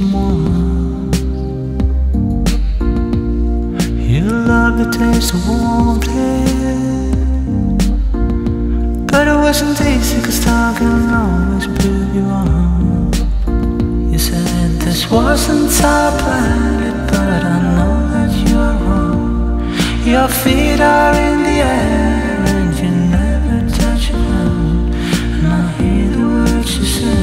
moi. You love the taste of warmth, but it wasn't easy, 'cause time can always build you up. You said this wasn't our planet, but I know that you're wrong. Your feet are in the air and you never touch ground, and I hear the words you say.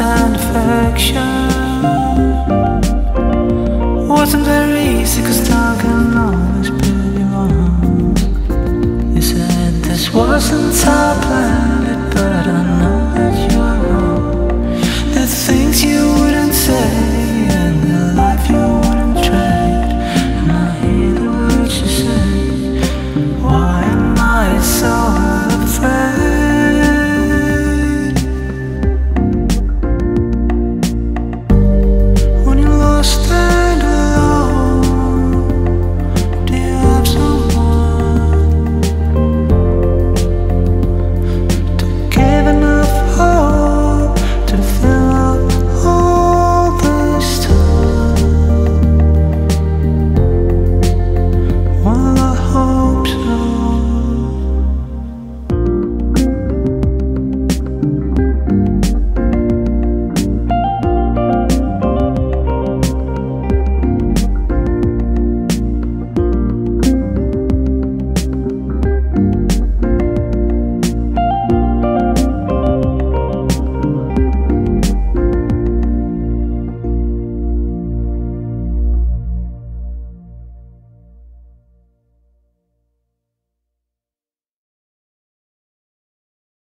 And affection wasn't very easy, 'cause time can always build you up. You said this wasn't time.